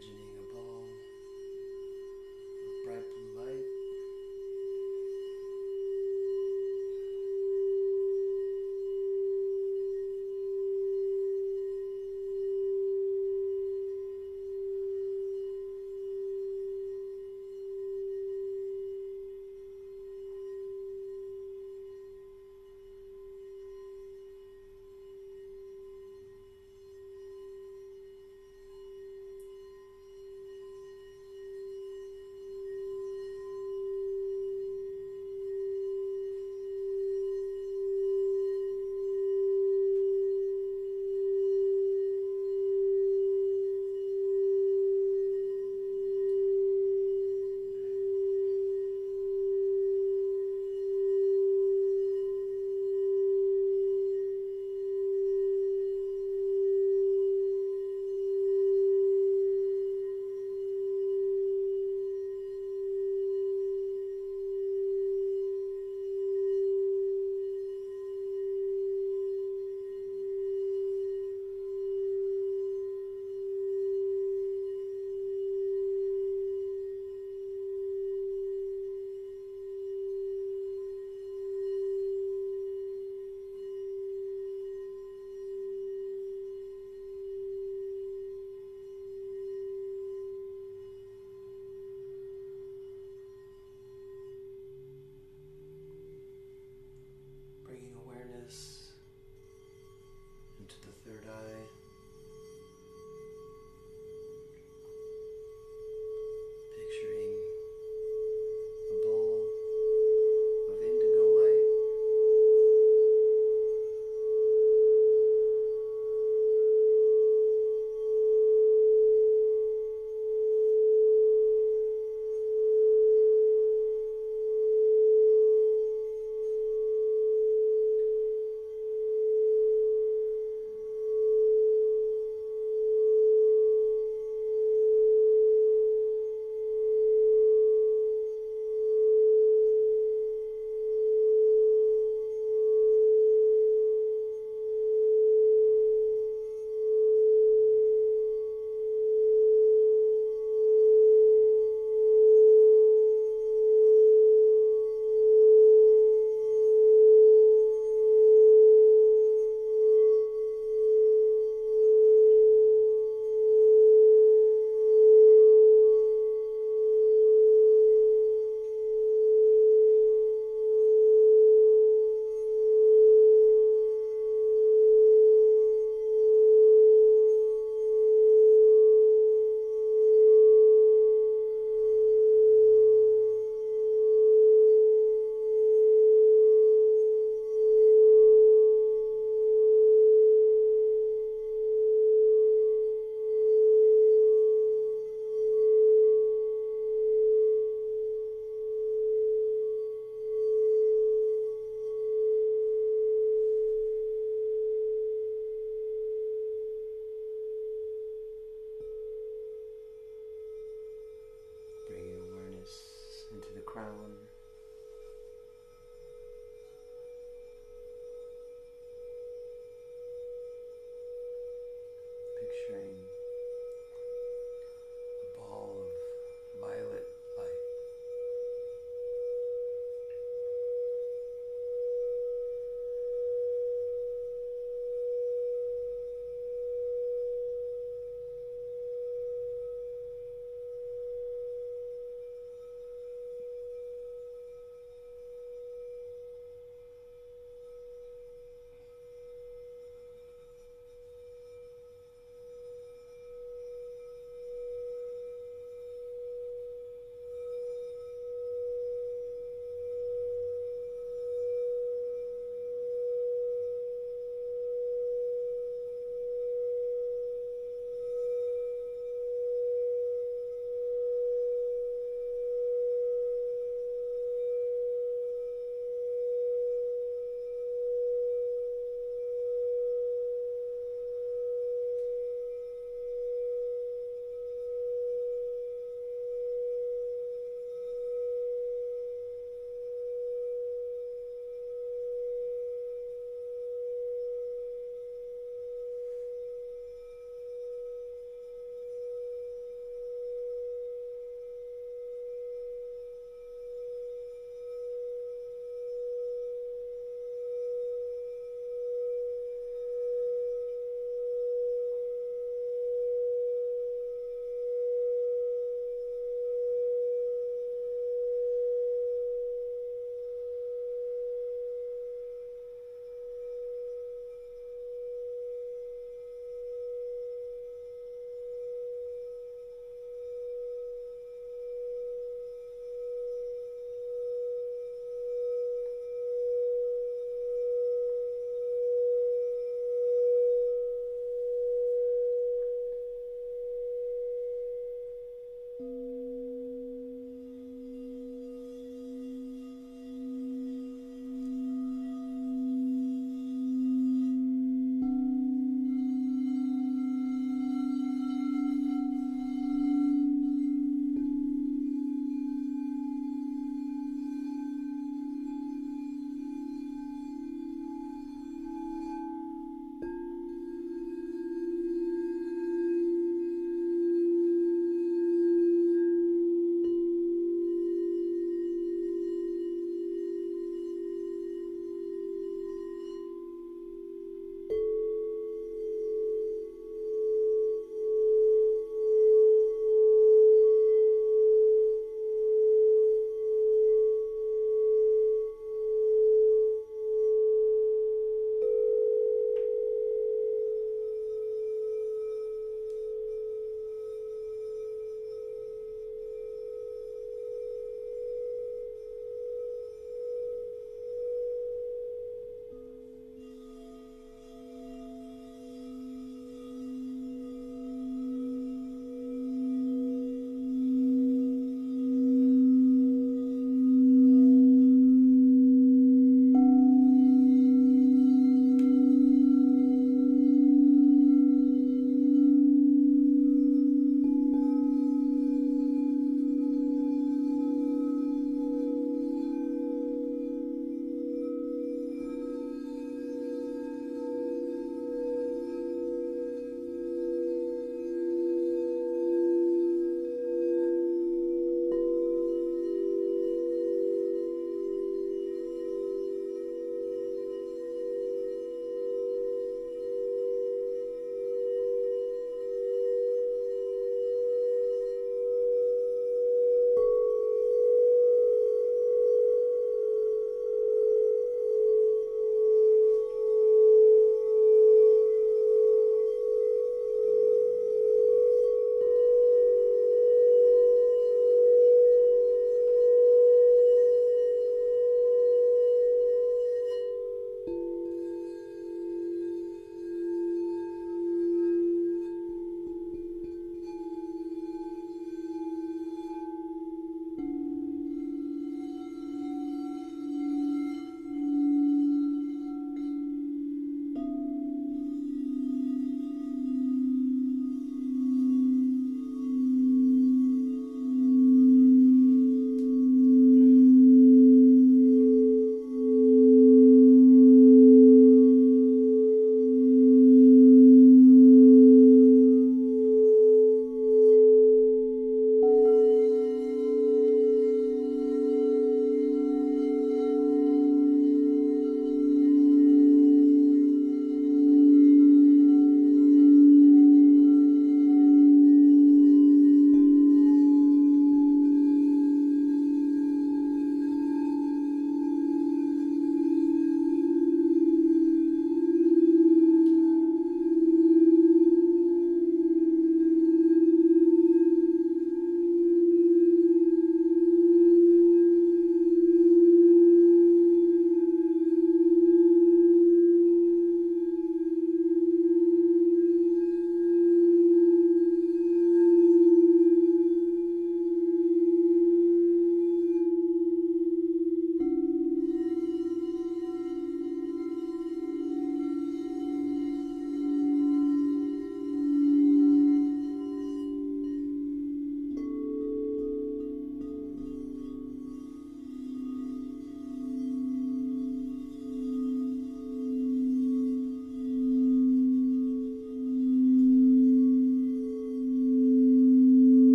imagining a ball of bright blue light.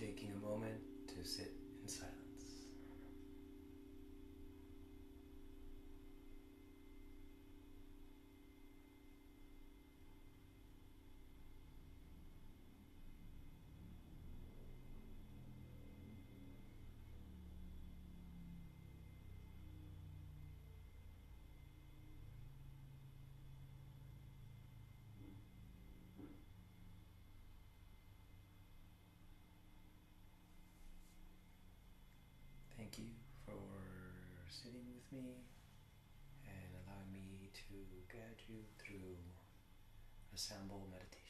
taking a moment to sit in silence. Thank you for sitting with me and allowing me to guide you through a Sambo meditation.